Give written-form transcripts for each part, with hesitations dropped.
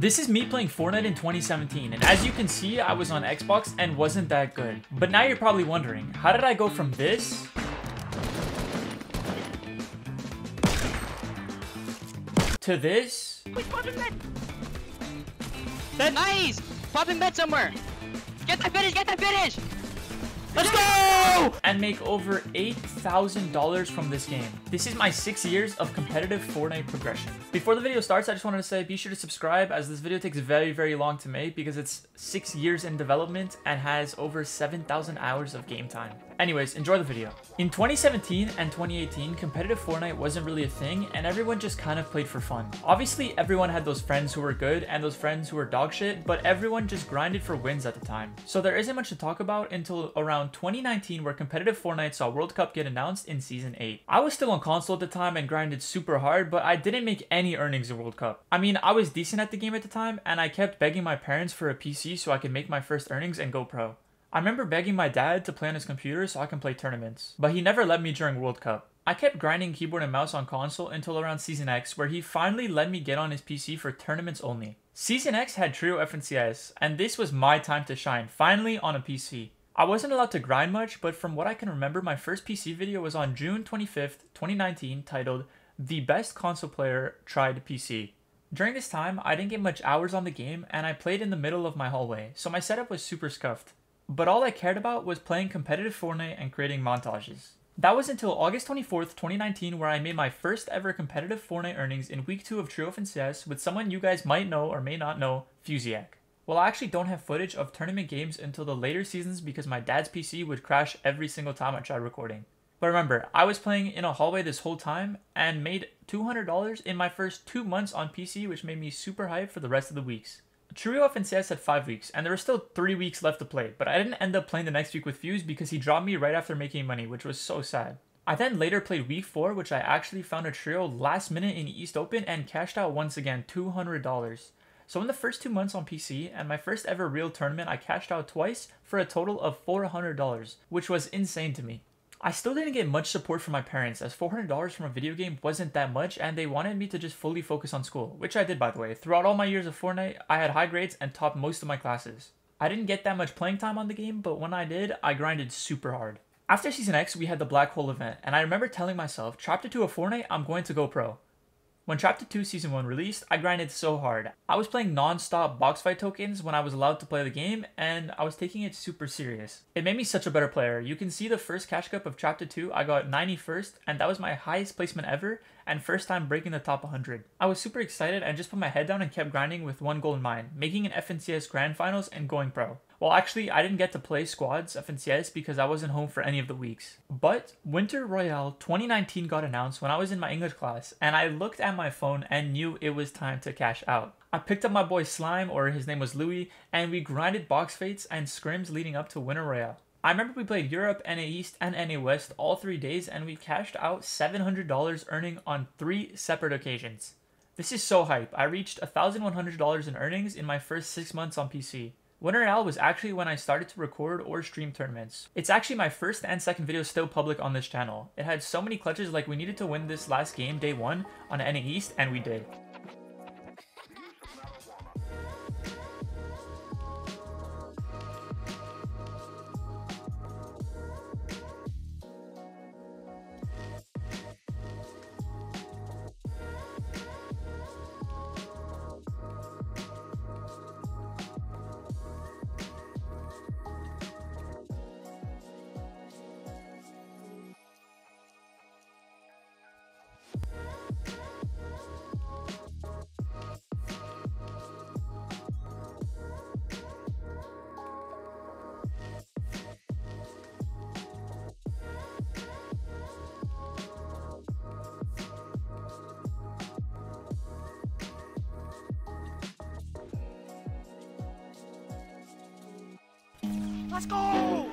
This is me playing Fortnite in 2017, and as you can see, I was on Xbox and wasn't that good. But now you're probably wondering, how did I go from this to this? Wait, pop in bed! That's nice! Pop in bed somewhere! Get that finish! Get that finish! Let's go! And make over $8,000 from this game. This is my 6 years of competitive Fortnite progression. Before the video starts, I just wanted to say be sure to subscribe, as this video takes very long to make because it's 6 years in development and has over 7,000 hours of game time. Anyways, enjoy the video. In 2017 and 2018, competitive Fortnite wasn't really a thing and everyone just kind of played for fun. Obviously, everyone had those friends who were good and those friends who were dog shit, but everyone just grinded for wins at the time. So there isn't much to talk about until around 2019, where competitive Fortnite saw World Cup get announced in Season 8. I was still on console at the time and grinded super hard, but I didn't make any earnings in World Cup. I mean, I was decent at the game at the time and I kept begging my parents for a PC so I could make my first earnings and go pro. I remember begging my dad to play on his computer so I can play tournaments, but he never let me during World Cup. I kept grinding keyboard and mouse on console until around Season X, where he finally let me get on his PC for tournaments only. Season X had Trio FNCS, and this was my time to shine, finally on a PC. I wasn't allowed to grind much, but from what I can remember, my first PC video was on June 25th, 2019, titled, The Best Console Player Tried PC. During this time, I didn't get much hours on the game, and I played in the middle of my hallway, so my setup was super scuffed. But all I cared about was playing competitive Fortnite and creating montages. That was until August 24th, 2019, where I made my first ever competitive Fortnite earnings in week 2 of Trio FNCS with someone you guys might know or may not know, Fusiac. Well, I actually don't have footage of tournament games until the later seasons because my dad's PC would crash every single time I tried recording. But remember, I was playing in a hallway this whole time and made $200 in my first 2 months on PC, which made me super hyped for the rest of the weeks. Trio FNCS had 5 weeks, and there were still 3 weeks left to play, but I didn't end up playing the next week with Fuse because he dropped me right after making money, which was so sad. I then later played week 4, which I actually found a trio last minute in East Open and cashed out once again $200. So in the first 2 months on PC and my first ever real tournament, I cashed out twice for a total of $400, which was insane to me. I still didn't get much support from my parents, as $400 from a video game wasn't that much and they wanted me to just fully focus on school, which I did by the way. Throughout all my years of Fortnite, I had high grades and topped most of my classes. I didn't get that much playing time on the game, but when I did, I grinded super hard. After Season X, we had the Black Hole event, and I remember telling myself, Chapter 2 of Fortnite, I'm going to go pro. When Chapter 2 Season 1 released, I grinded so hard. I was playing non-stop box fight tokens when I was allowed to play the game, and I was taking it super serious. It made me such a better player. You can see the first cash cup of Chapter 2, I got 91st, and that was my highest placement ever, and first time breaking the top 100. I was super excited and just put my head down and kept grinding with one goal in mind, making an FNCS Grand Finals and going pro. Well, actually, I didn't get to play squads FNCS because I wasn't home for any of the weeks. But Winter Royale 2019 got announced when I was in my English class, and I looked at my phone and knew it was time to cash out. I picked up my boy Slime, or his name was Louis, and we grinded box fights and scrims leading up to Winter Royale. I remember we played Europe, NA East, and NA West all 3 days, and we cashed out $700 earning on 3 separate occasions. This is so hype. I reached $1,100 in earnings in my first 6 months on PC. Winter Royale was actually when I started to record or stream tournaments. It's actually my first and second video still public on this channel. It had so many clutches, like we needed to win this last game day 1 on NA East, and we did. Let's go!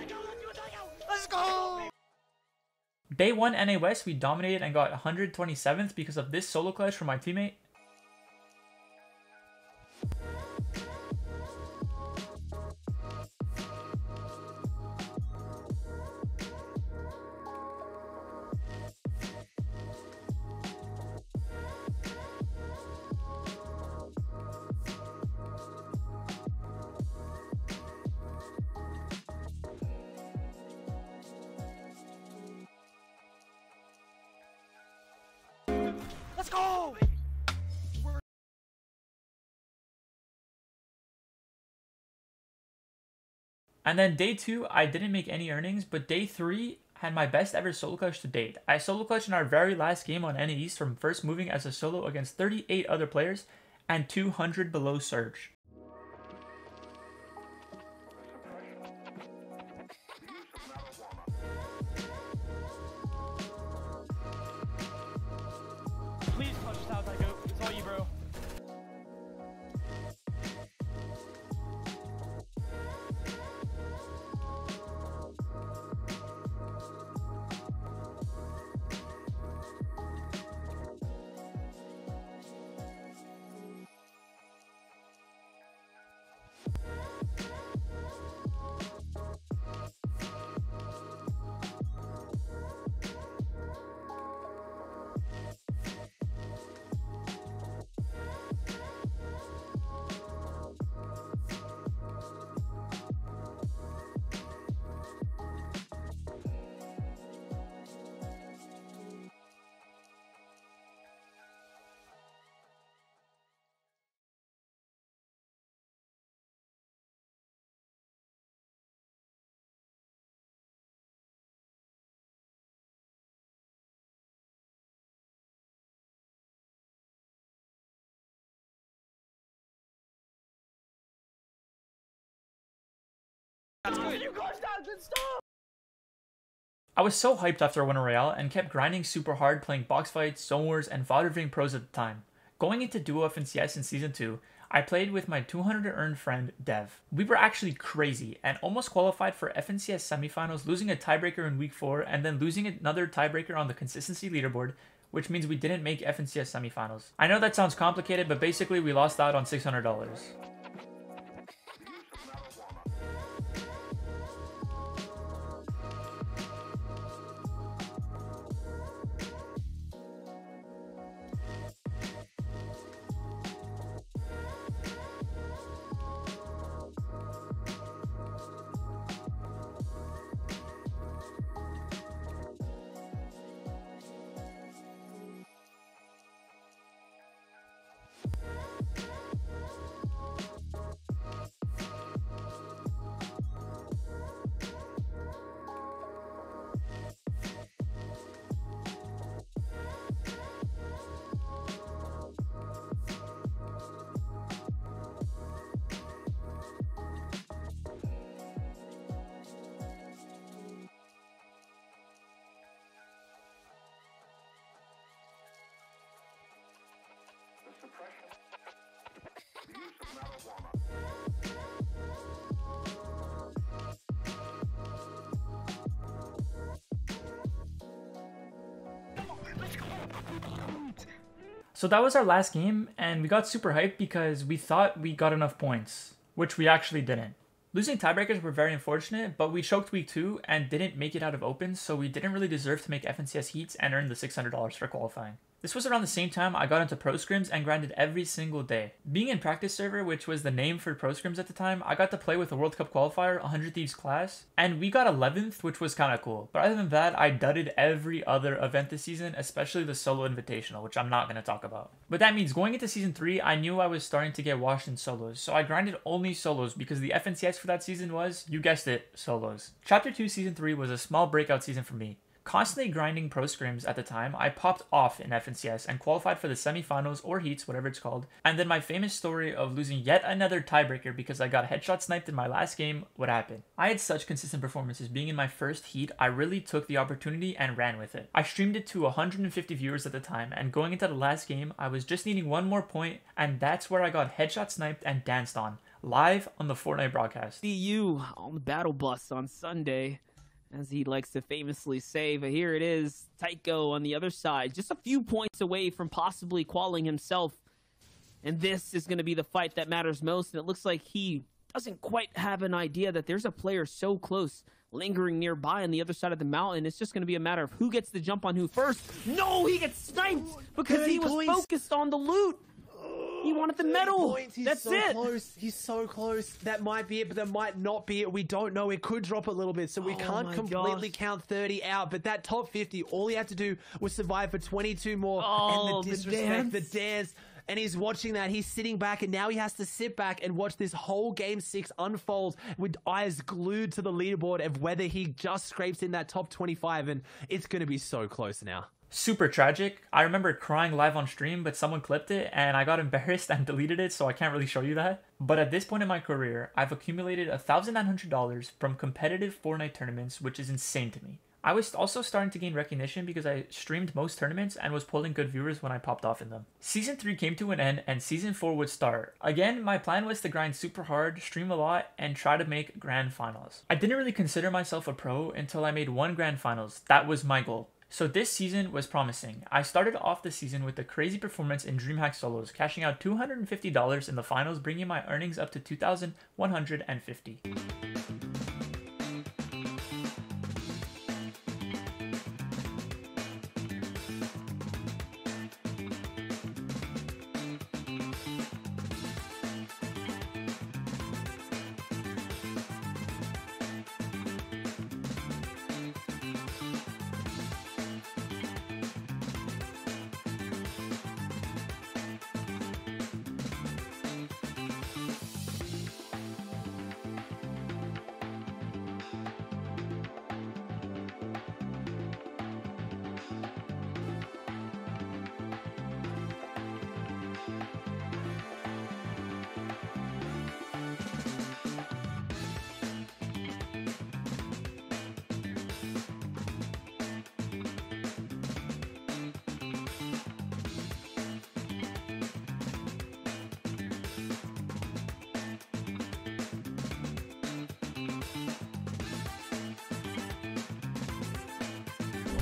Let's go! Day 1 NA West, we dominated and got 127th because of this solo clutch from my teammate. And then day two, I didn't make any earnings, but day three had my best ever solo clutch to date. I solo clutched in our very last game on NA East from first moving as a solo against 38 other players and 200 below surge. I was so hyped after Winter Royale and kept grinding super hard, playing box fights, zone wars, and voddering pros at the time. Going into Duo FNCS in Season 2, I played with my 200 earned friend, Dev. We were actually crazy and almost qualified for FNCS semifinals, losing a tiebreaker in week 4 and then losing another tiebreaker on the consistency leaderboard, which means we didn't make FNCS semifinals. I know that sounds complicated, but basically we lost out on $600. So that was our last game, and we got super hyped because we thought we got enough points, which we actually didn't. Losing tiebreakers were very unfortunate, but we choked week 2 and didn't make it out of opens, so we didn't really deserve to make FNCS heats and earn the $600 for qualifying. This was around the same time I got into pro scrims and grinded every single day. Being in practice server, which was the name for pro scrims at the time, I got to play with a World Cup qualifier, 100 Thieves class, and we got 11th, which was kind of cool. But other than that, I dudded every other event this season, especially the solo invitational, which I'm not going to talk about. But that means going into season 3, I knew I was starting to get washed in solos, so I grinded only solos because the FNCS for that season was, you guessed it, solos. Chapter 2 Season 3 was a small breakout season for me. Constantly grinding pro scrims at the time, I popped off in FNCS and qualified for the semifinals or heats, whatever it's called, and then my famous story of losing yet another tiebreaker because I got headshot sniped in my last game would happen. I had such consistent performances being in my first heat, I really took the opportunity and ran with it. I streamed it to 150 viewers at the time, and going into the last game, I was just needing one more point, and that's where I got headshot sniped and danced on, live on the Fortnite broadcast. See you on the Battle Bus on Sunday. As he likes to famously say, but here it is, Tiekko on the other side, just a few points away from possibly qualifying himself. And this is going to be the fight that matters most, and it looks like he doesn't quite have an idea that there's a player so close, lingering nearby on the other side of the mountain. It's just going to be a matter of who gets the jump on who first. No, he gets sniped because he was focused on the loot. He wanted the medal. That's so it. Close. He's so close. That might be it, but that might not be it. We don't know. It could drop a little bit, so we can't completely count 30 out. But that top 50, all he had to do was survive for 22 more. And the disrespect, the dance. and he's watching that. He's sitting back, and now he has to sit back and watch this whole Game 6 unfold with eyes glued to the leaderboard of whether he just scrapes in that top 25, and it's going to be so close now. Super tragic. I remember crying live on stream, but someone clipped it and I got embarrassed and deleted it, so I can't really show you that. But at this point in my career, I've accumulated $1,900 from competitive Fortnite tournaments, which is insane to me. I was also starting to gain recognition because I streamed most tournaments and was pulling good viewers when I popped off in them. Season 3 came to an end and Season 4 would start. Again, my plan was to grind super hard, stream a lot, and try to make grand finals. I didn't really consider myself a pro until I made one grand finals. That was my goal. So this season was promising. I started off the season with a crazy performance in DreamHack solos, cashing out $250 in the finals, bringing my earnings up to $2,150.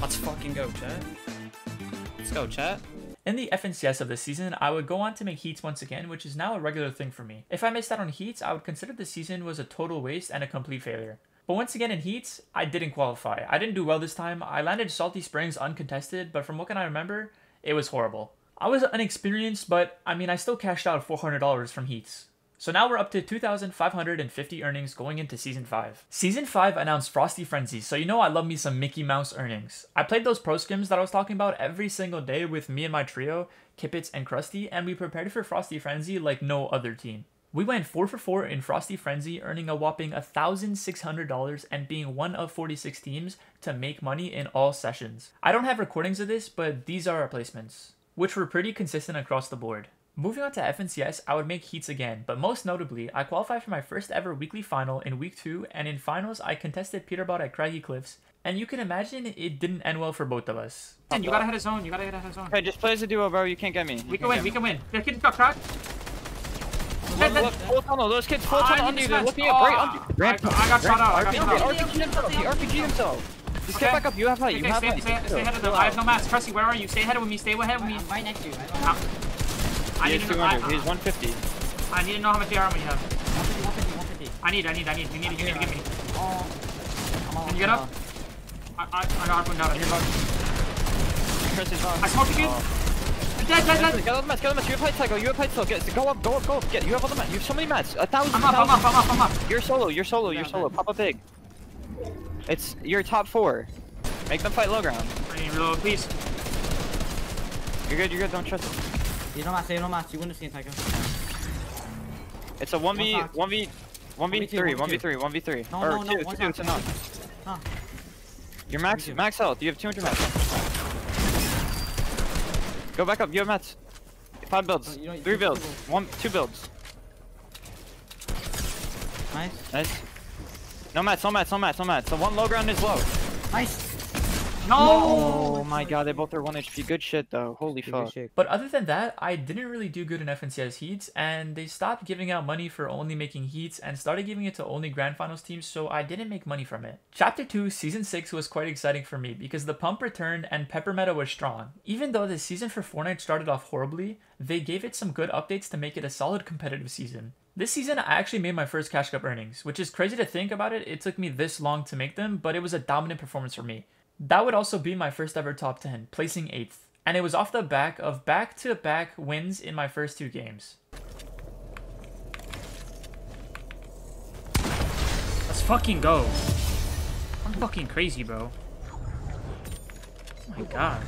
Let's fucking go, chat. Let's go, chat. In the FNCS of this season, I would go on to make heats once again, which is now a regular thing for me. If I missed out on heats, I would consider the season was a total waste and a complete failure. But once again in heats, I didn't qualify. I didn't do well this time. I landed Salty Springs uncontested, but from what can I remember, it was horrible. I was inexperienced, but I mean, I still cashed out $400 from heats. So now we're up to 2,550 earnings going into Season 5. Season 5 announced Frosty Frenzy, so you know I love me some Mickey Mouse earnings. I played those pro scrims that I was talking about every single day with me and my trio, Kippitz and Krusty, and we prepared for Frosty Frenzy like no other team. We went 4 for 4 in Frosty Frenzy, earning a whopping $1,600 and being one of 46 teams to make money in all sessions. I don't have recordings of this, but these are our placements, which were pretty consistent across the board. Moving on to FNCS, I would make heats again, but most notably, I qualified for my first ever weekly final in week 2, and in finals, I contested Peterbot at Craggy Cliffs, and you can imagine it didn't end well for both of us. You gotta hit his own, you gotta hit his own. Okay, just play as a duo, bro, you can't get me. We can win, we can win. Their kid got cracked. Look, full tunnel, those kids full tunnel under you, they're looking at great. I got shot out, I got shot out. He RPG himself. Just get back up, you have height, you have height. Stay ahead of them, I have no mask. Cressy, where are you? Stay ahead of me, stay ahead of me. I'm right next to you. He has 200, he's 150. I need to know how much armor you have. 150. I need. You need to give me. Can you get up? I got one down. I smoked again. Dead. Get all the mats, you have height cycle, go up. Get, you have all the mats, you have so many mats. 1,000. I'm up. You're solo. Pop up big. It's your top 4. Make them fight low ground. I need reload, please. You're good, don't trust them. You don't match, you win the scene, Tycho. It's a 1v3. No, 2, it's enough. Huh. You're max health, you have 200 mats. Go back up, you have mats. 5 builds, 3 builds, 2 builds. Nice. No mats, the one low ground is low. Nice. No! Oh my god, they both are 1 HP. Good shit though, holy fuck. But other than that, I didn't really do good in FNCS heats, and they stopped giving out money for only making heats and started giving it to only grand finals teams, so I didn't make money from it. Chapter 2 Season 6 was quite exciting for me because the pump returned and pepper meta was strong. Even though the season for Fortnite started off horribly, they gave it some good updates to make it a solid competitive season. This season, I actually made my first Cash Cup earnings, which is crazy to think about it. It took me this long to make them, but it was a dominant performance for me. That would also be my first ever top 10, placing 8th. And it was off the back of back-to-back wins in my first 2 games. Let's fucking go. I'm fucking crazy, bro. Oh my god.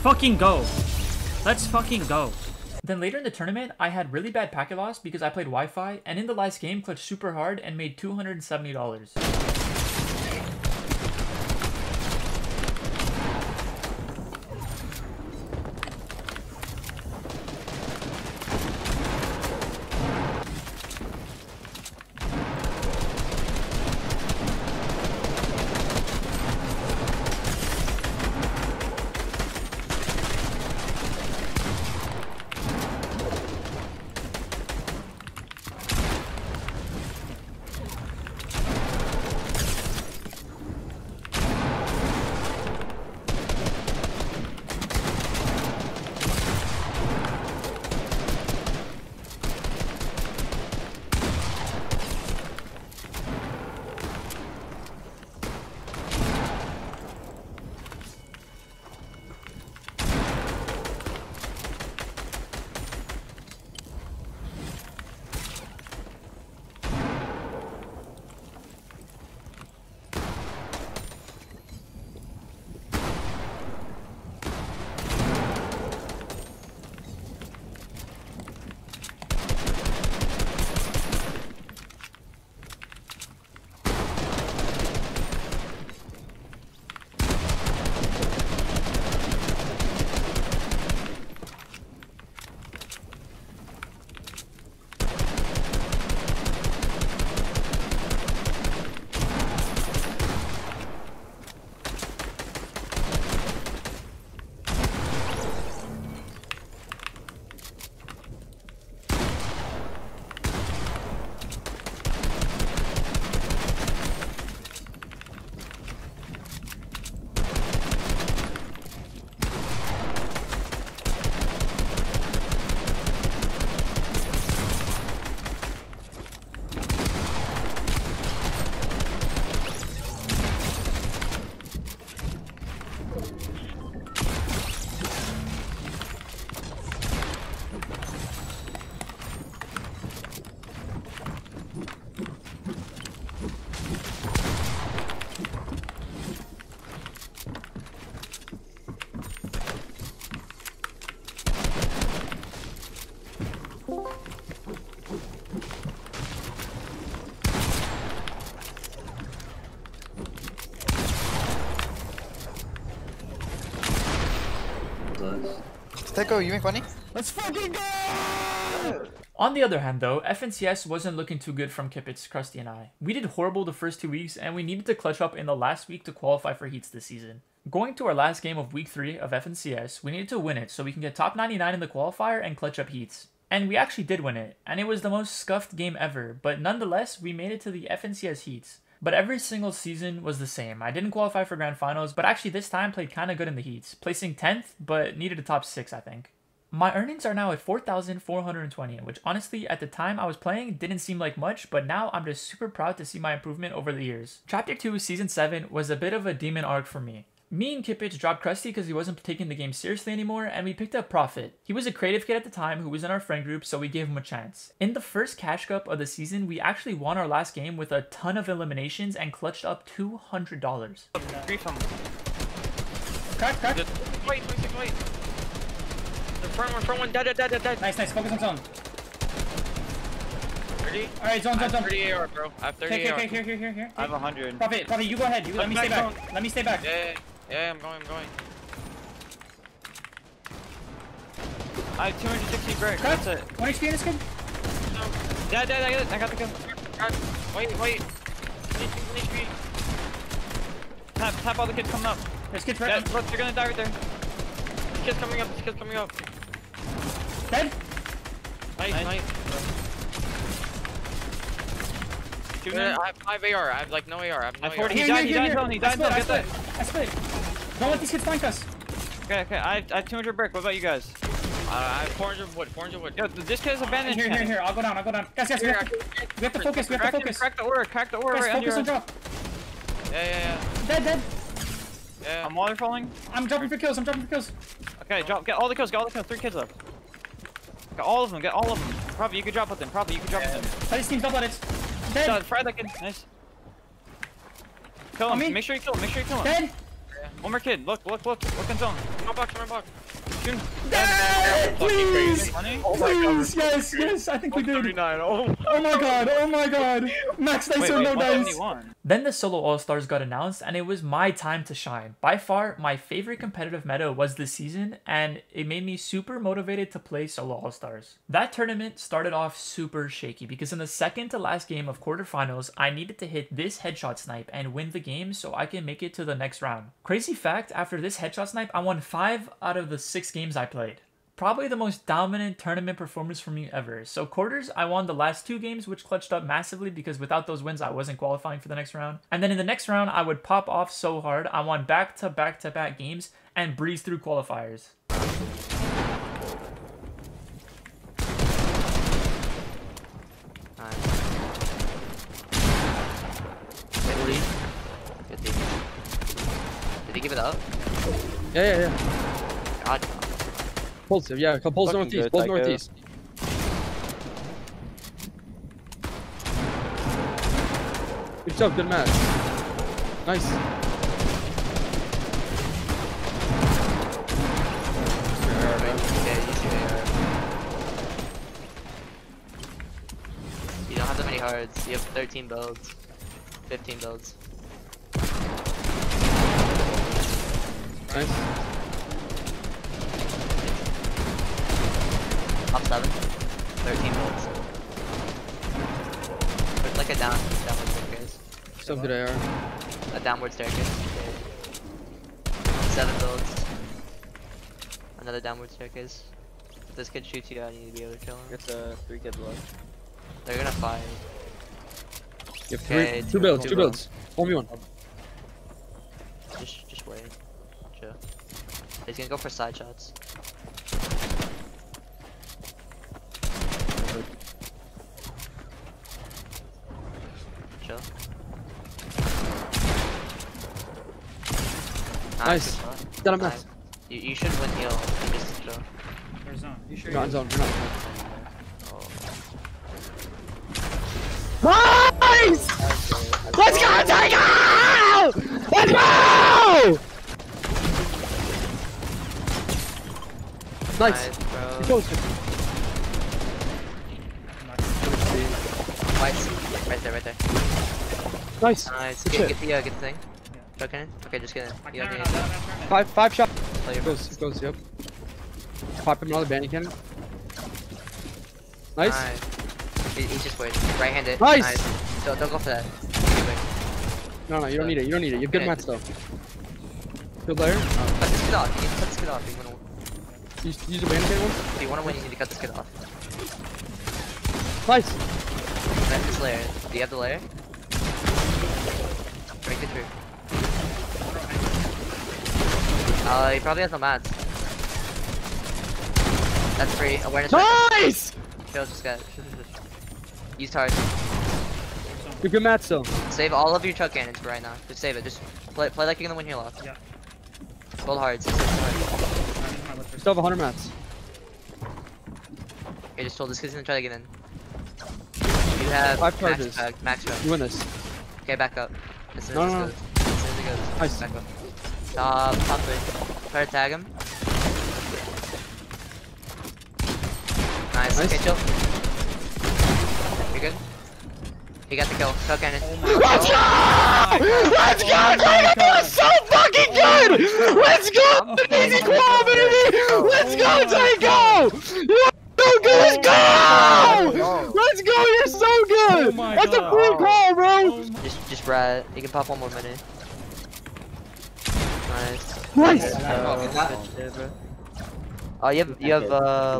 fucking go. Let's fucking go. Then later in the tournament, I had really bad packet loss because I played Wi-Fi, and in the last game, clutched super hard and made $270. Tiekko, you make money? Let's fucking go! On the other hand though, FNCS wasn't looking too good from Kippitz, Krusty and I. We did horrible the first 2 weeks and we needed to clutch up in the last week to qualify for heats this season. Going to our last game of week 3 of FNCS, we needed to win it so we can get top 99 in the qualifier and clutch up heats. And we actually did win it, and it was the most scuffed game ever, but nonetheless we made it to the FNCS heats. But every single season was the same. I didn't qualify for grand finals, but actually this time played kinda good in the heats, placing 10th, but needed a top 6 I think. My earnings are now at 4,420, which honestly at the time I was playing didn't seem like much, but now I'm just super proud to see my improvement over the years. Chapter 2 Season 7 was a bit of a demon arc for me. Me and Kippitz dropped Krusty because he wasn't taking the game seriously anymore, and we picked up Profit. He was a creative kid at the time who was in our friend group, so we gave him a chance. In the first cash cup of the season, we actually won our last game with a ton of eliminations and clutched up $200. Crack. Wait. Front one, dead. Nice, focus on zone. Alright, zone. 30 AR, bro. I have 30 AR. Okay, here. I have 100. Profit, you go ahead. Let me stay back. Yeah, I'm going. I have 260 bricks. That's it. 1 HP in this kid? No. Yeah, I got it. I got the kill. Wait. 1 HP. Tap all the kids coming up. There's kids right there. They're gonna die right there. This kid's coming up. Dead? Nice. I have 5 AR, I have like no AR, I have no AR. He died, get that. I split. Don't let these kids flank us. Okay, I have 200 brick, what about you guys? I have 400 wood. Yo, this kid is abandoned. Here, I'll go down. Guys, we have to focus. Crack the order. Guys, focus and drop. Yeah. Dead. Yeah. I'm waterfalling. I'm dropping for kills. Okay, get all the kills, 3 kids up. Get all of them. Probably you can drop with them, probably you can drop with them. Play this team, double edits. Dead. Nice. Kill him. Make sure you kill him. Dead. One more kid. Look in zone. Run back. Yes, please! Oh please, yes, yes, I think we did. Oh my god. Max dice or no dice. Then the Solo All-Stars got announced, and it was my time to shine. By far, my favorite competitive meta was this season, and it made me super motivated to play Solo All-Stars. That tournament started off super shaky, because in the second to last game of quarterfinals, I needed to hit this headshot snipe and win the game so I can make it to the next round. Crazy fact, after this headshot snipe, I won 5 out of the 6 games I played. Probably the most dominant tournament performance from me ever. So quarters, I won the last 2 games, which clutched up massively because without those wins, I wasn't qualifying for the next round. And then in the next round, I would pop off so hard. I won back-to-back-to-back games and breezed through qualifiers. Did he give it up? Yeah. God. Pulse him, yeah. Pulse northeast. Pulse northeast. Good job. Good match. Nice. You don't have that many hearts. You have 13 builds. 15 builds. Nice. Up 7. 13 bullets. There's like a downward staircase. So good AR. A downward staircase. 7 builds. Another downward staircase. If this kid shoots you out, you need to be able to kill him. It's a 3 kid block. They're gonna fight. You have okay, 3. 2 builds, 2 builds. 1v1. Just wait. Sure. He's gonna go for side shots. Sure. Nice. Got him. Nice. You should win heal. Just chill. Where's zone? You should. You're on zone. You're not. Oh. Nice! Let's go, Tiger! Let's go! Nice! He goes to right there. Nice! Nice, get the thing. Yeah. Okay? Okay, just get it. You got it. 5 shots. Oh, it goes, yep. Pop him another bandit cannon. Nice. He's just waiting. Right handed. Nice! Don't go for that. No, you don't need it, you have good match though. Good layer. Cut this kid off, you can use the bandit ones? If you want to win, you need to cut this kid off. Nice! That's this layer. Do you have the layer? Break it through. He probably has no mats. That's free. Awareness. Nice! Kill this guy. Use target. You're good mats though. Save all of your chuck cannons for right now. Just save it. Just play like you're gonna win here lost. Yeah. Gold hearts. We still have 100 mats. I just told this kid's gonna try to get in. You have 5 charges. Max pack. You win this. Okay, back up. As soon as it goes. Nice. Back up. Top 3. Try to tag him. Nice. Okay, chill. You're good. He got the kill. Kill cannon. Let's go! That was so fucking good! Let's go! Easy qual, baby! Let's go, Tiekko! You're so good! Let's go! Let's go! You're so good! That's a free call, bro! Just Brad. You can pop 1 more minute. Nice. Nice! Oh, you have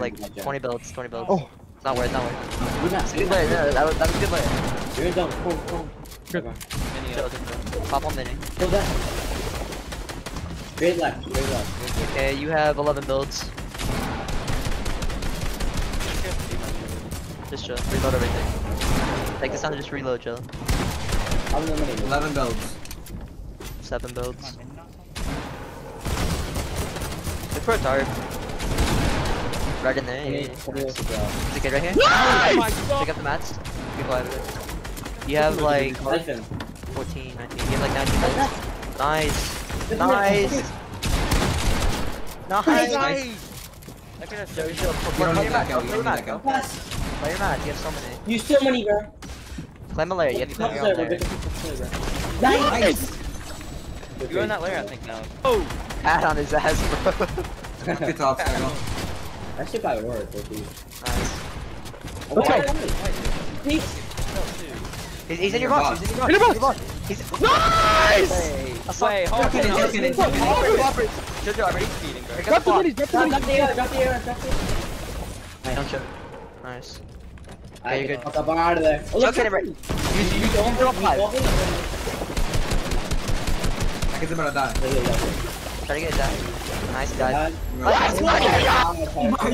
like 20 builds. Oh. It's not worth it, That's a good play, that was a good play. You're down, Good. Pop 1 mini. Kill that. Great left. Okay, you have 11 builds. Just chill, reload everything. Take this time to just reload, chill. 11 builds. 7 builds. Look for a target. Right in there. Is it good right here? Nice! Pick up the mats. People out of it. You have like 14, 19, you have like 19 builds. Nice! Nice! Look at us. You don't need that go, you don't need that go. Play your match, you have so many. Use so many, bro. Climb a layer, you have to climb your own layer. Nice! You're in that layer, I think, now. Oh! Hat on his ass, bro. It's off, I should probably work, but please. Nice. Okay. He's in your box. He's in your box. He's in your box. Nice! Wait, hold on. Jojo, I'm already feeding, bro. Drop the minis, drop the air. Don't shoot. Nice. Okay, you're good. I'll pop out of there. Look at him right. You don't drop five. I guess I'm gonna die. Try to get it down. Nice, guys. Let's look at him! Oh my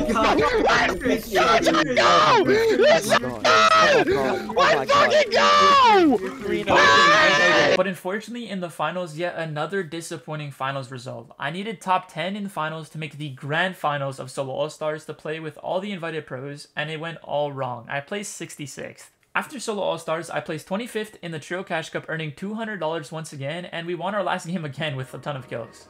god. Let's fucking go! But unfortunately, in the finals, yet another disappointing finals result. I needed top 10 in the finals to make the grand finals of Solo All-Stars to play with all the invited pros, and it went all wrong. I placed 66th. After Solo All-Stars, I placed 25th in the Trio Cash Cup, earning $200 once again, and we won our last game again with a ton of kills.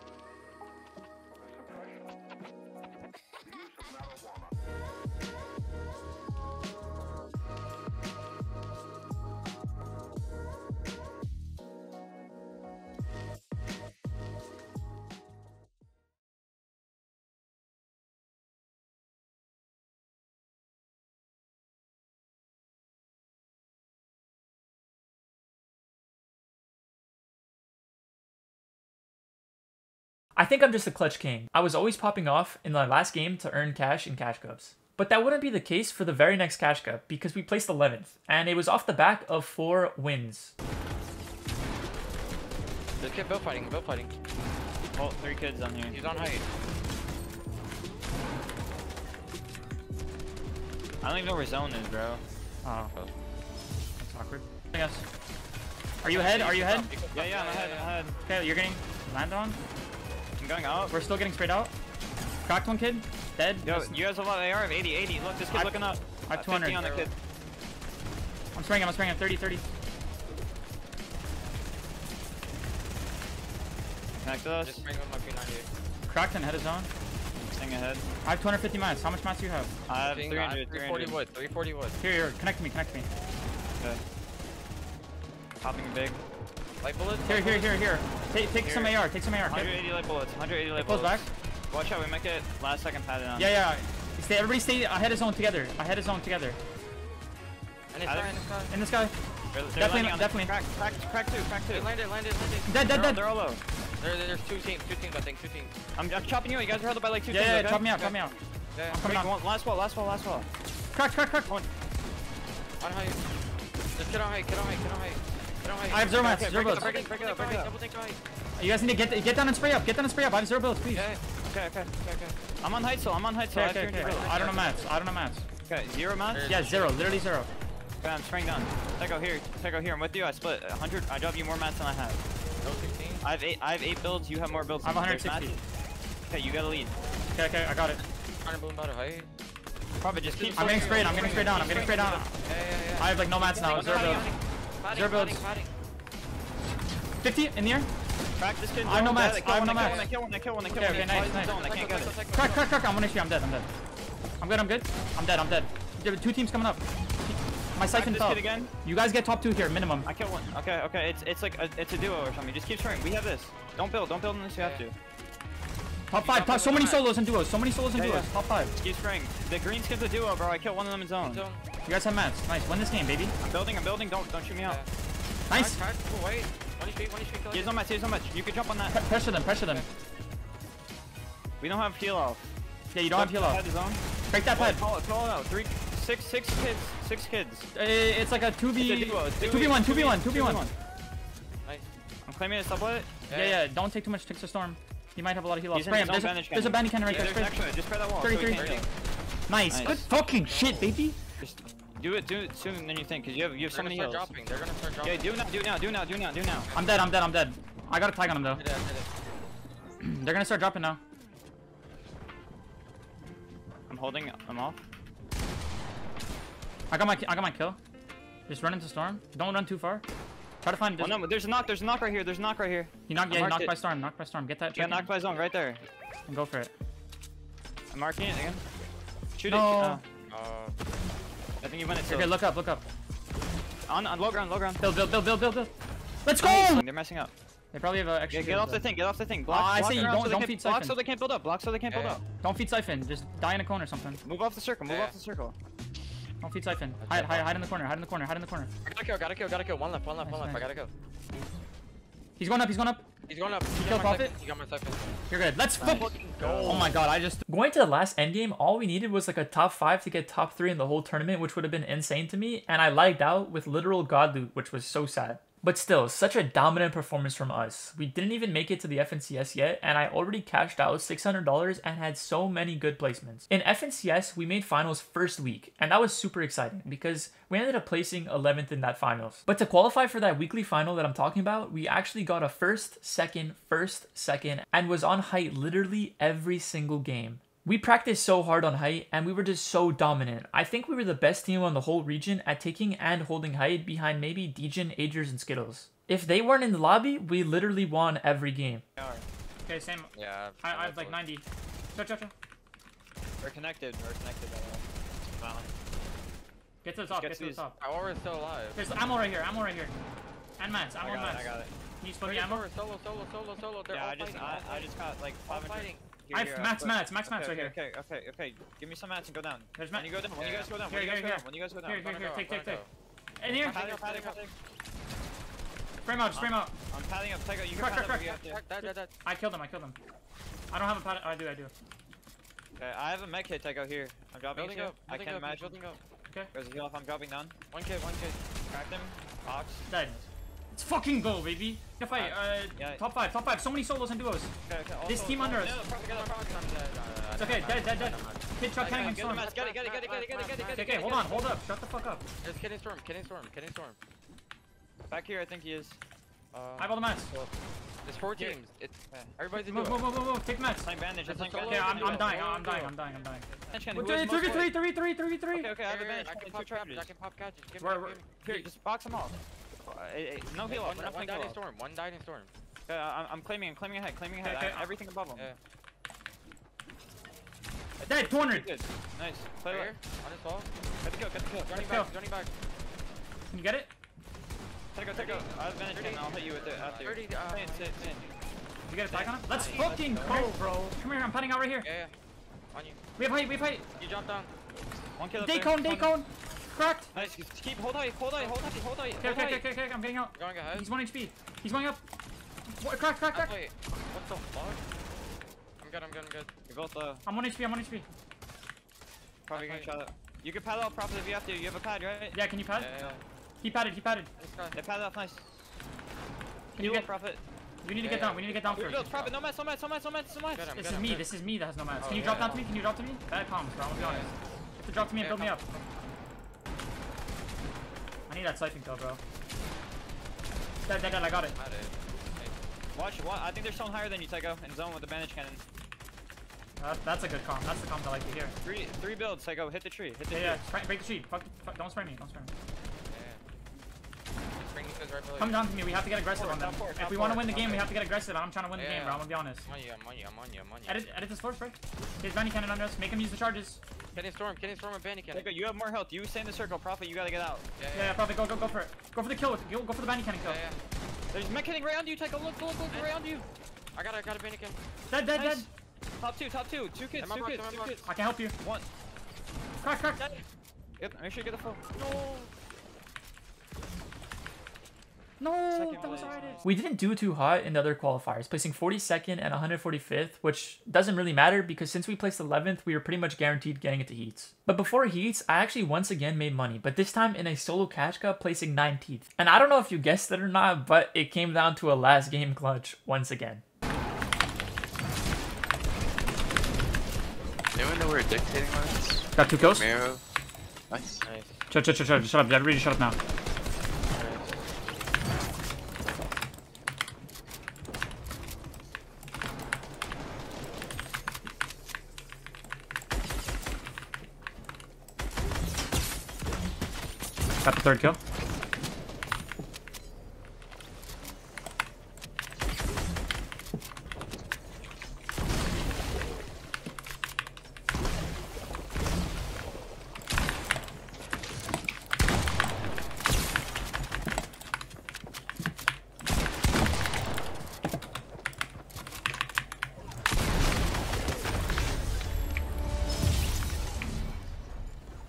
I think I'm just a clutch king. I was always popping off in my last game to earn cash in cash cups. But that wouldn't be the case for the very next cash cup because we placed 11th and it was off the back of 4 wins. This kid build fighting. Oh, 3 kids on here. He's on height. I don't even know where zone is, bro. Oh. That's awkward. I guess. Are you ahead? Are you ahead? Yeah, I'm ahead, Okay, you're getting land on? I'm going out. We're still getting sprayed out. Cracked one kid. Dead. Yo, you guys have a lot of AR of 80, 80. Look, this kid's looking up. I have 200 on the kid. I'm spraying him. 30, 30. Connect us. Just bring him up P90. Cracked and head is on. Staying ahead. I have 250 mats. How much mats do you have? I have 300. 340 wood. 340 wood. Here. Connect me. Okay. Popping big. Light bullets? Here. Take some AR, okay? 180 light bullets, 180 light bullets. Close back. Watch out, we might get last second padded on. Yeah. Everybody stay ahead of zone together. And it's there in the sky. Definitely. Crack two. Landed. Dead. They're all low. There's two teams, I think. I'm chopping you out. You guys are held up by like 2 teams. Yeah, okay? chop me out. Yeah. I'm coming out. Last wall. Crack. On height. Just get on height. I have 0 mats. You guys need to get down and spray up. I have 0 builds, please. Okay. I'm on height, so I don't know mats. Okay, 0 mats? Yeah, 0. Literally 0. Okay, I'm spraying down. Tiekko here. I'm with you. I split 100. I drop you more mats than I have. I have 8 builds. You have more builds. I have 160. Okay, you got a lead. Okay, I got it. Probably just keep. I'm getting sprayed down. Yeah. I have like no mats now. 0 builds. 50 in the air. Crack this kid. I have no mats. They kill one. Okay, nice. Crack. I'm dead. I'm good. 2 teams coming up. My siphon fell. You guys get top 2 here, minimum. I kill one. Okay. It's like it's a duo or something. Just keep trying. We have this. Don't build unless you have to. Top 5. So many solos and duos. Top 5. Keep spraying. The green skip's a duo, bro. I killed one of them in zone. You guys have mats. Nice. Win this game, baby. I'm building. Don't shoot me out. Yeah. Nice. Wait. He's on mats. You can jump on that. Pressure them. We don't have heal off. Yeah, you don't have heal off. Break that pad. Call it out. 3, 6 kids. 6 kids. It's like a 2v1. Nice. I'm claiming a sublet. Yeah. Don't take too much. Takes a storm. You might have a lot of heal off. Spray him. There's a bandit cannon right there. Just spray that wall. 33. Nice. Good fucking shit, baby. Just do it sooner than you think, cause you have so many heals. They're gonna start dropping. Yeah, do now. I'm dead. I got a tag on him though. They're gonna start dropping now. I'm holding. I'm off. I got my kill. Just run into storm. Don't run too far. Try to find. Oh no, there's a knock right here. He knocked by storm. Get that. Get knocked by zone right there. And go for it. I'm marking it again. Shoot no. It. I think you went it. Okay, look up. On low ground. Build. Let's go! Oh, they're messing up. They probably have an extra. Yeah, get off the thing. Block, I say you don't feed Siphon. Block so they can't build up. Don't feed Siphon. Just die in a cone or something. Move off the circle. Move off the circle. Don't feed Siphon. Hide in the corner. I gotta kill. One left. I gotta go. He's going up. He killed Profit. He got my Siphon. You're good. Let's fucking go. Oh my god, I just... Going to the last endgame, all we needed was like a top 5 to get top 3 in the whole tournament, which would have been insane to me, and I lagged out with literal god loot, which was so sad. But still, such a dominant performance from us. We didn't even make it to the FNCS yet, and I already cashed out $600 and had so many good placements. In FNCS, we made finals first week, and that was super exciting because we ended up placing 11th in that finals. But to qualify for that weekly final that I'm talking about, we actually got a first, second, and was on height literally every single game. We practiced so hard on height, and we were just so dominant. I think we were the best team on the whole region at taking and holding height behind maybe Dejan, Adgers, and Skittles. If they weren't in the lobby, we literally won every game. Okay, same. Yeah. I have like 90. We're connected. Finally. Get to the top. Our is still alive. There's ammo right here. And mats. I got it. Can you split the ammo? Solo. They're all fighting. I just got like 500. I have max mats right here. Okay. Give me some mats and go down. There's mats. When you guys go down. Here. And here. Frame out. I'm padding up. Tiekko, you can pad up. I killed him. I don't have a pad. I do. Okay, I have a med kit, Tiekko, here. I'm dropping you. I can't imagine. Okay. There's a heal off. I'm dropping down. One kid. Cracked him. Box. Dead. Let's fucking go, baby. Good fight. Yeah. Top 5. So many solos and duos. Okay. This team under us. It's okay. Dead. Kid Chuck hanging storm. Get it. Okay, hold up. Shut the fuck up. It's Kidding storm. Back here, I think he is. I have all the mats. There's 4 teams. Everybody's move. Take mats. Okay, I'm dying. 3v3. Okay, I have advantage. I can pop catches. Here, just box them off. No heal up. One died in storm. I'm claiming ahead. Okay. Everything above him. Dead, 200. Nice. Play here. On his wall. Get the kill. Journey back. Can you get it? Take go. I'll advantage and I'll hit you with it. 30. You get a back on him? Let's fucking go, bro. Come here, I'm padding out right here. Yeah. On you. We have height. You jump down. One kill. Day cone. Cracked! Nice, keep hold height. Okay, I'm getting out. Going ahead. He's 1 HP. He's going up. Crack. Wait, what the fuck? I'm good. You're both low. I'm 1 HP. Probably gonna try that. You can pad out properly if you have to. You have a pad, right? Yeah, can you pad? Yeah. He padded. They padded off, nice. Can you get Profit? We need to get down first. Build, Profit, no mats. This is me that has no mats. Can you drop down to me? Bad comms, bro, I'm gonna be honest. You have to drop to me and build me up. I need that siphon kill, bro. Dead, I got it. Watch, I think there's someone higher than you, Tiekko, in zone with the bandage cannon. That's a good comp. That's the comp I like to hear. Three builds, Tiekko. Hit the tree. Hit the tree. Break the tree. Fuck, don't spray me. Yeah. Come down to me. We have to get aggressive on them. If we want to win the game, we have to get aggressive. I'm trying to win the game, bro. I'm gonna be honest. I'm on you. Edit this first, bro. His bandage cannon under us. Make him use the charges. Getting storm and bandit cannon. You have more health. You stay in the circle, Profit. You gotta get out. Yeah, Profit. Go for it. Go for the kill. Go for the bandit cannon kill. Yeah. There's mech hitting right on you. Tiekko, look around you. I got a bandit cannon. Dead. Top two. Two kids. I can help you. One. Crack. Yep. Make sure you get the full. No, that was hard. We didn't do too hot in the other qualifiers, placing 42nd and 145th, which doesn't really matter because since we placed 11th, we were pretty much guaranteed getting it to heats. But before heats, I actually once again made money, but this time in a solo cash cup, placing 19th. And I don't know if you guessed it or not, but it came down to a last game clutch once again. Anyone know we're dictating this? Got 2 kills. Miro. Nice. Shut up. Everybody shut up now. Got the 3rd kill.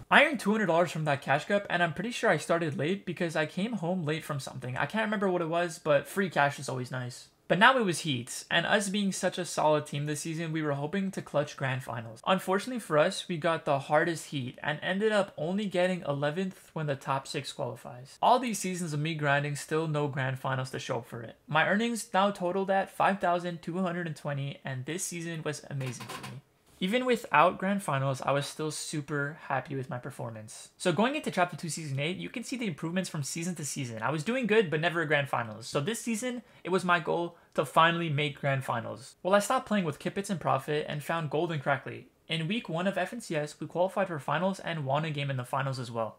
I earned $200 from that cash cup, and I'm pretty sure I started late because I came home late from something. I can't remember what it was, but free cash is always nice. But now it was heats, and us being such a solid team this season, we were hoping to clutch grand finals. Unfortunately for us, we got the hardest heat and ended up only getting 11th when the top 6 qualifies. All these seasons of me grinding, still no grand finals to show for it. My earnings now totaled at 5,220, and this season was amazing for me. Even without grand finals, I was still super happy with my performance. So going into Chapter 2 Season 8, you can see the improvements from season to season. I was doing good, but never a grand finals. So this season, it was my goal to finally make grand finals. Well, I stopped playing with Kippitz and Profit and found Golden Crackley. In week 1 of FNCS, we qualified for finals and won a game in the finals as well.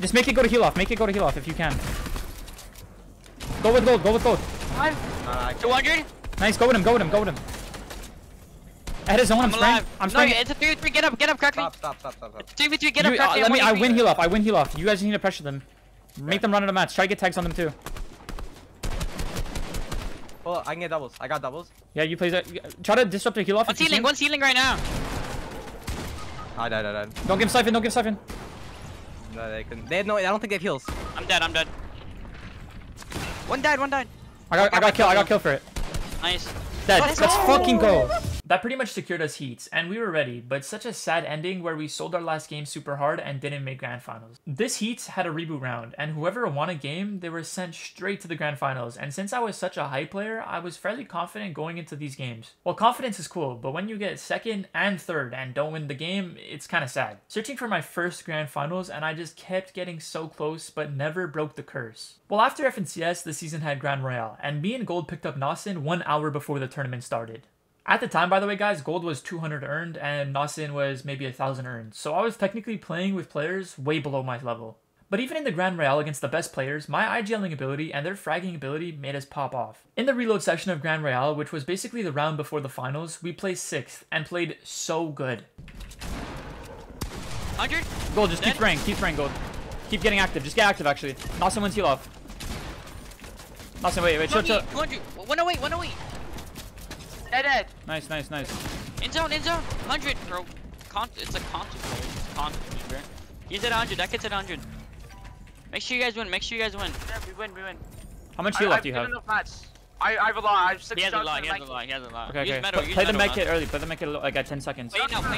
Just make it go to heal off. Make it go to heal off if you can. Go with gold. Go with gold. 200. Nice. Go with him. Go with him. Go with him. At his own, I'm spraying. I'm spraying. No, it's a 3v3, get up, Crackley. Stop. It's 2v3, get up, Crackley. I win heal up, I win heal off. You guys need to pressure them. Make them run out of match. Try to get tags on them too. Well, I can get doubles. I got doubles. Yeah, you play that. Try to disrupt the heal off. One's healing right now. I died. Don't give him siphon, don't give him siphon. No, they couldn't. They had no, I don't think they have heals. I'm dead. One died. I got kill for it. Nice. Dead. Let's fucking go. That pretty much secured us heats, and we were ready, but such a sad ending where we sold our last game super hard and didn't make grand finals. This heats had a reboot round, and whoever won a game, they were sent straight to the grand finals, and since I was such a high player, I was fairly confident going into these games. Well, confidence is cool, but when you get second and third and don't win the game, it's kind of sad. Searching for my first grand finals, and I just kept getting so close, but never broke the curse. Well, after FNCS, the season had Grand Royale, and me and Gold picked up Nosson 1 hour before the tournament started. At the time, by the way, guys, Gold was 200 earned and Nosson was maybe 1,000 earned, so I was technically playing with players way below my level. But even in the Grand Royale against the best players, my IGLing ability and their fragging ability made us pop off. In the reload section of Grand Royale, which was basically the round before the finals, we placed 6th and played so good. 100? Gold, just dead. keep spraying, Gold. Keep getting active, just get active actually. Nosson wins heal off. Nosson, wait, chill. 200, 108, 108. Dead. Nice. In zone. 100, bro. It's a constant bro. He's at 100. That kid's at 100. Make sure you guys win. Yeah, we win. How much heal left do you have? I have a lot. I have 6 shots. He has a lot. Okay. Play the med kit early. Like at 10 seconds. Play now. No.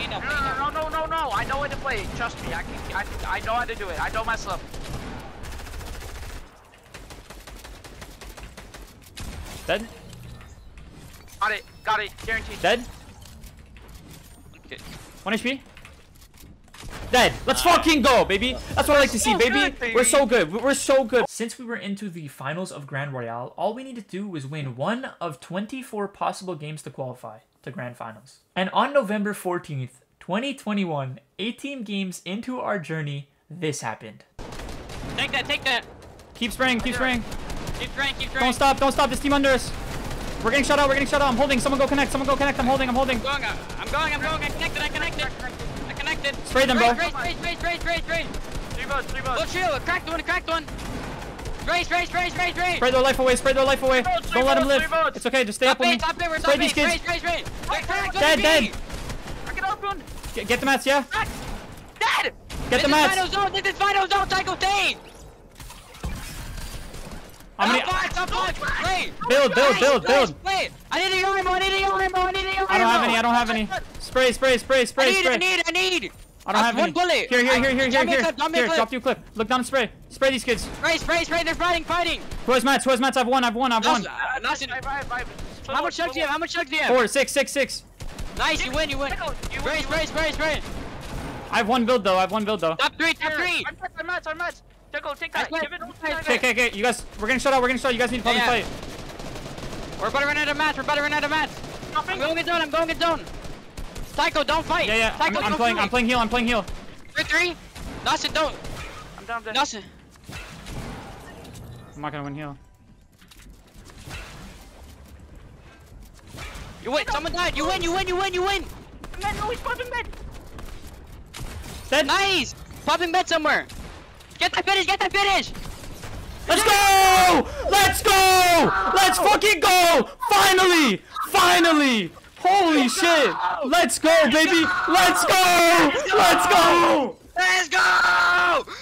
I know how to play. Trust me. I know how to do it. I know myself. Dead? Got it, guaranteed. Dead? Okay. 1 HP? Dead. Let's fucking go, baby. That's what I like to see, baby. We're so good. Since we were into the finals of Grand Royale, all we needed to do was win 1 of 24 possible games to qualify to Grand Finals. And on November 14th, 2021, 18 games into our journey, this happened. Take that. Keep spraying. Don't stop. This team under us. We're getting shut out. I'm holding. Someone go connect. I'm holding. I'm going. I connected. Spray them, bro. Raise. Three boats. Go shield. Cracked one. Raise. Spray their life away. Don't let them live. It's okay. Just stay up with me. Spray these kids. Dead. Get the mats, yeah? Dead. Get the mats. This is final zone. Cycle stage. Build. I need a Yorimo. I don't have any. Spray. I need. I don't have any. Bullet. Here. Drop you a clip. Look down and spray. Spray these kids. Spray. They're fighting. Where's Mats? I've won. How much chugs do you have? 4, 6. Nice, you win. Spray. I've won build though. Top 3. I'm Mats. Okay, you guys, we're getting shut out. You guys need to probably fight. We're about to run out of mats. I'm going in zone. Tycho, don't fight. Yeah. Tycho, I'm playing heal. 3-3. Nosson, don't. I'm down there. Nosson. I'm not gonna win heal. You win. Someone died. You win. Man, no, he's popping med. Dead. Nice. Popping med somewhere. Get that finish! Let's go! Let's fucking go! Finally! Holy shit! Let's go, baby! Let's go! Let's go! Let's go!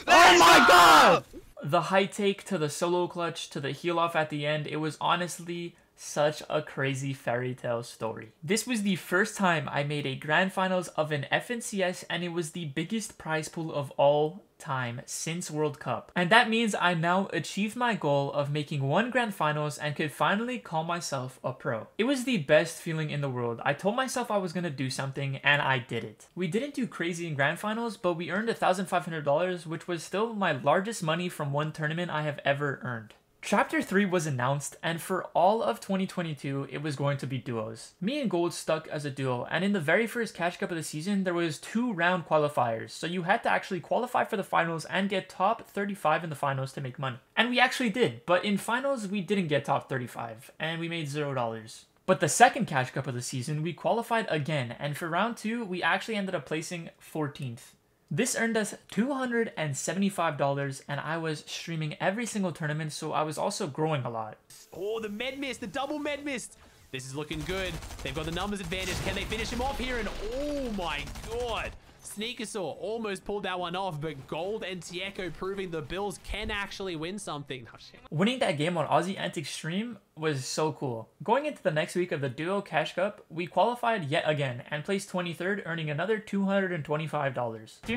Oh my god! The high take to the solo clutch to the heel off at the end, it was honestly such a crazy fairy tale story. This was the first time I made a grand finals of an FNCS, and it was the biggest prize pool of all time since World Cup. And that means I now achieved my goal of making one grand finals and could finally call myself a pro. It was the best feeling in the world. I told myself I was gonna do something and I did it. We didn't do crazy in grand finals, but we earned $1,500, which was still my largest money from one tournament I have ever earned. Chapter 3 was announced, and for all of 2022, it was going to be duos. Me and Gold stuck as a duo, and in the very first Cash Cup of the season, there was 2-round qualifiers, so you had to actually qualify for the finals and get top 35 in the finals to make money. And we actually did, but in finals, we didn't get top 35, and we made $0. But the second Cash Cup of the season, we qualified again, and for round 2, we actually ended up placing 14th. This earned us $275, and I was streaming every single tournament, so I was also growing a lot. Oh, the med mist, the double med mist. This is looking good. They've got the numbers advantage. Can they finish him off here? And oh my god, Sneakersaw almost pulled that one off, but Gold and tiekko proving the Bills can actually win something. Oh, shit. Winning that game on Aussie Antics stream was so cool. Going into the next week of the Duo Cash Cup, we qualified yet again and placed 23rd, earning another $225. I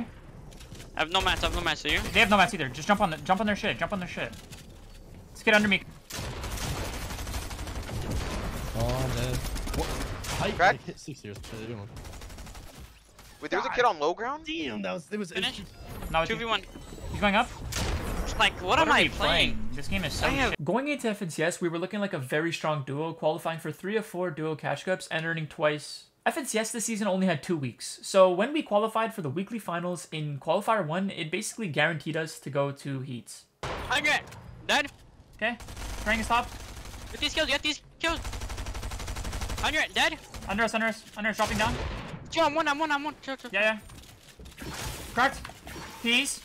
have no mats. I have no mats. Do you? They have no mats either. Just jump on their shit. Jump on their shit. Let's get under me. Oh, man. What? Crack? Hit 6 years. Wait, there was a kid on low ground? Damn, that was... It was... Finish. No, it's 2v1. He's going up? Like, what am I playing? This game is so... Going into FNCS, we were looking like a very strong duo, qualifying for 3 or 4 duo cash cups and earning twice. FNCS this season only had 2 weeks, so when we qualified for the weekly finals in qualifier 1, it basically guaranteed us to go to heats. I'm good. Dead. Okay. Trying to stop. Get these kills, get these kills. 100, dead. Under us, dropping down. I'm one. Chill. Yeah. Cracked. Peace.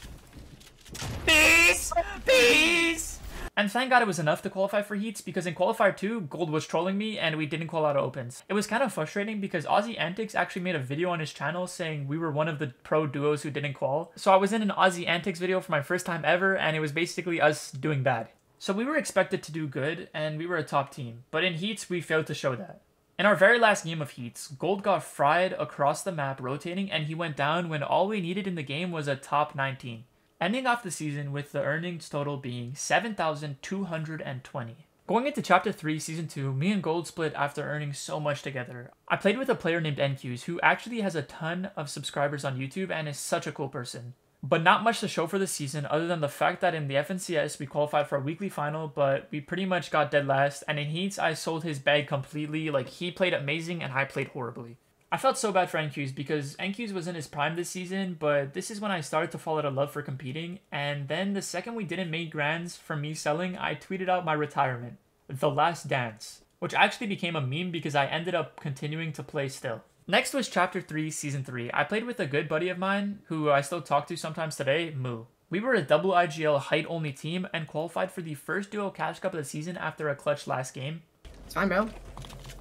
And thank god it was enough to qualify for heats, because in qualifier 2, Gold was trolling me and we didn't call out opens. It was kind of frustrating because Aussie Antics actually made a video on his channel saying we were one of the pro duos who didn't qual. So I was in an Aussie Antics video for my first time ever, and it was basically us doing bad. So we were expected to do good and we were a top team, but in heats we failed to show that. In our very last game of heats, Gold got fried across the map rotating, and he went down when all we needed in the game was a top 19. Ending off the season with the earnings total being $7,220. Going into Chapter 3 Season 2, me and Gold split after earning so much together. I played with a player named NQs who actually has a ton of subscribers on YouTube and is such a cool person. But not much to show for the season other than the fact that in the FNCS we qualified for a weekly final, but we pretty much got dead last, and in heats I sold his bag completely. Like, he played amazing and I played horribly. I felt so bad for NQs because NQs was in his prime this season, but this is when I started to fall out of love for competing, and then the second we didn't make grands from me selling, I tweeted out my retirement, The Last Dance, which actually became a meme because I ended up continuing to play still. Next was Chapter 3, Season 3. I played with a good buddy of mine, who I still talk to sometimes today, Moo. We were a double IGL height-only team and qualified for the first duo cash cup of the season after a clutch last game. It's fine, bro.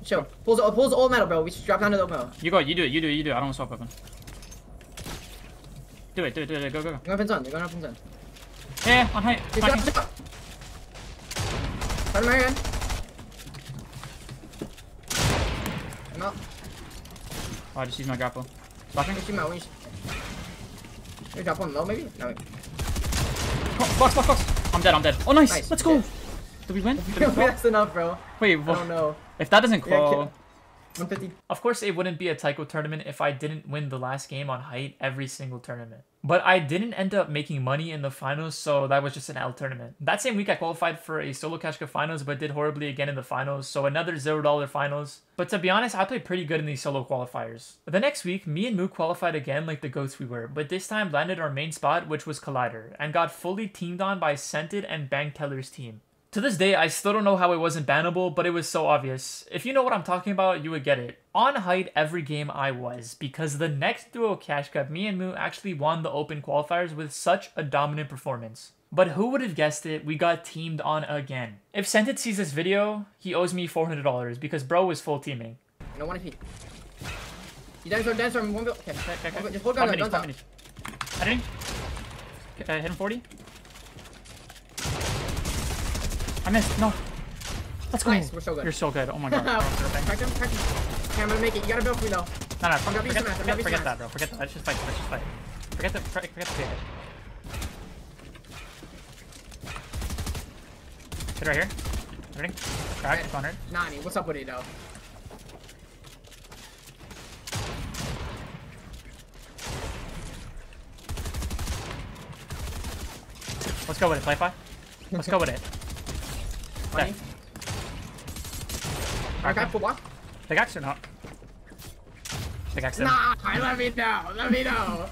Chill. Pulls old metal, bro. We should drop down to the old metal. You go. You do it. I don't want to swap weapon. Do it. Go. They're going up on zone. Yeah, on height. Got him right here. I'm out. Oh, I just used my grapple. Flashing? Can you drop one low maybe? No, wait. Oh, box. I'm dead. Oh, nice. Let's go. Yeah. Did we win? That's enough, bro. Wait, well, I don't know. If that doesn't call... Yeah, of course, it wouldn't be a tiekko tournament if I didn't win the last game on height every single tournament. But I didn't end up making money in the finals, so that was just an L tournament. That same week, I qualified for a solo cash cup finals, but did horribly again in the finals, so another $0 finals. But to be honest, I played pretty good in these solo qualifiers. The next week, me and Moo qualified again like the goats we were, but this time landed our main spot, which was Collider, and got fully teamed on by Scented and Bang Teller's team. To this day, I still don't know how it wasn't bannable, but it was so obvious. If you know what I'm talking about, you would get it. On height every game I was, because the next duo cash cup, me and Moo actually won the open qualifiers with such a dominant performance. But who would have guessed it, we got teamed on again. If Scented sees this video, he owes me $400 because bro was full teaming. No one FP. You dance storm, one build. Okay, okay. Just hold down, don't stop. I didn't. Okay, hit him 40. I missed. No. Let's go. Nice. We're so good. You're so good. Oh my god. Crack him, crack him. Okay, I'm gonna make it. You gotta build free though. No. Forget that, bro. Forget that. Let's just fight. Forget the page. Hit right here. Ready? Crack. It's 100. Nani, what's up with it though? Let's go with it, Playfy. Let's go with it. Funny. Okay, full block. Pickaxe or not? Pickaxe. Nah, let me know.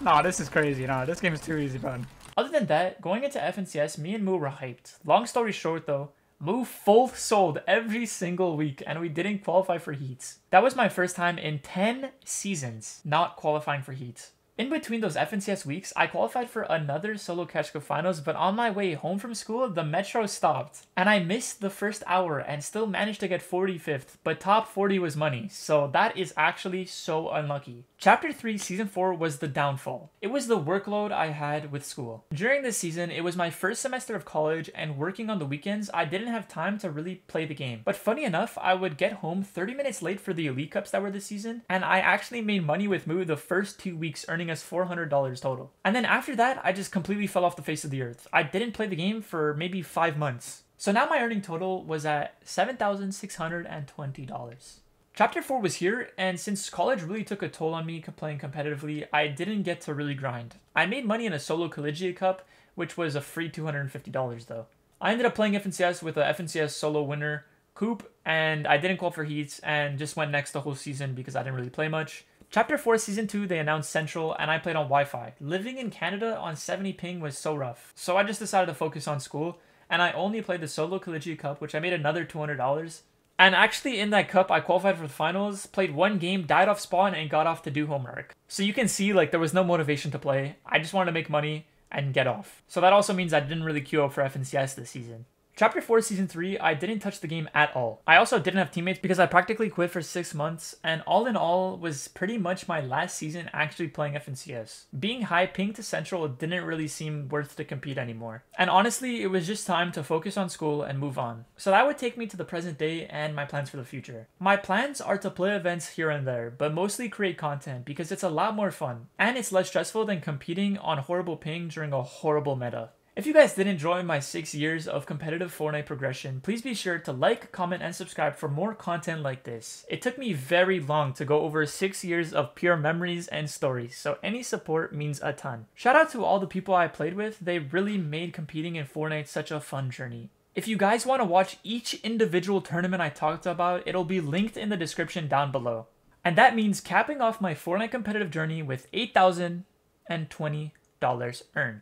Nah, this is crazy. Nah, this game is too easy, bro. Other than that, going into FNCS, me and Moo were hyped. Long story short though, Moo full sold every single week and we didn't qualify for heats. That was my first time in 10 seasons not qualifying for heats. In between those FNCS weeks, I qualified for another solo cash cup finals, but on my way home from school, the metro stopped. And I missed the first hour and still managed to get 45th, but top 40 was money, so that is actually so unlucky. Chapter 3 Season 4 was the downfall. It was the workload I had with school. During this season, it was my first semester of college, and working on the weekends, I didn't have time to really play the game. But funny enough, I would get home 30 minutes late for the Elite Cups that were this season, and I actually made money with Moo the first 2 weeks, earning us $400 total. And then after that, I just completely fell off the face of the earth. I didn't play the game for maybe 5 months. So now my earning total was at $7,620. Chapter 4 was here, and since college really took a toll on me playing competitively, I didn't get to really grind. I made money in a solo collegiate cup, which was a free $250 though. I ended up playing FNCS with a FNCS solo winner, Coop, and I didn't call for heats and just went next the whole season because I didn't really play much. Chapter 4 Season 2, they announced Central, and I played on Wi-Fi. Living in Canada on 70 ping was so rough. So I just decided to focus on school, and I only played the Solo Collegiate Cup, which I made another $200. And actually in that cup, I qualified for the finals, played one game, died off spawn, and got off to do homework. So you can see, like, there was no motivation to play. I just wanted to make money and get off. So that also means I didn't really queue up for FNCS this season. Chapter 4 Season 3, I didn't touch the game at all. I also didn't have teammates because I practically quit for 6 months, and all in all was pretty much my last season actually playing FNCS. Being high ping to Central didn't really seem worth to compete anymore. And honestly, it was just time to focus on school and move on. So that would take me to the present day and my plans for the future. My plans are to play events here and there, but mostly create content because it's a lot more fun, and it's less stressful than competing on horrible ping during a horrible meta. If you guys did enjoy my 6 years of competitive Fortnite progression, please be sure to like, comment, and subscribe for more content like this. It took me very long to go over 6 years of pure memories and stories, so any support means a ton. Shout out to all the people I played with, they really made competing in Fortnite such a fun journey. If you guys want to watch each individual tournament I talked about, it'll be linked in the description down below. And that means capping off my Fortnite competitive journey with $8,020 earned.